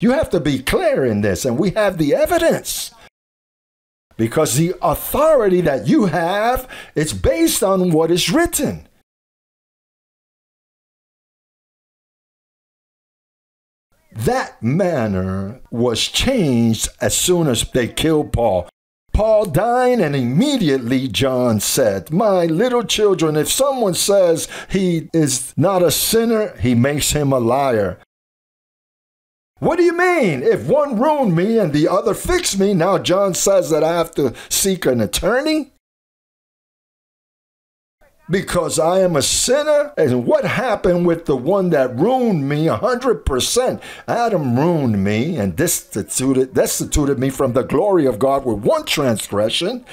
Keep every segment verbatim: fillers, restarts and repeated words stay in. You have to be clear in this, and we have the evidence. Because the authority that you have, it's based on what is written. That manner was changed as soon as they killed Paul. Paul died, and immediately John said, "My little children, if someone says he is not a sinner, he makes him a liar." What do you mean? If one ruined me and the other fixed me, now John says that I have to seek an attorney? Because I am a sinner? And what happened with the one that ruined me one hundred percent? Adam ruined me and destituted, destituted me from the glory of God with one transgression.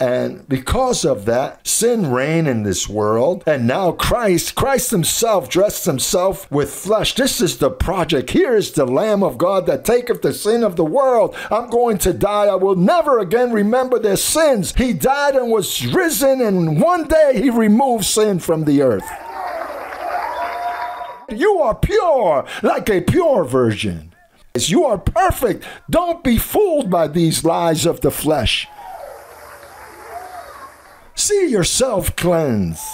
And because of that, sin reigned in this world. And now Christ, Christ himself dressed himself with flesh. This is the project. Here is the Lamb of God that taketh the sin of the world. I'm going to die. I will never again remember their sins. He died and was risen, and one day he removed sin from the earth. You are pure like a pure virgin. You are perfect. Don't be fooled by these lies of the flesh. See yourself cleansed.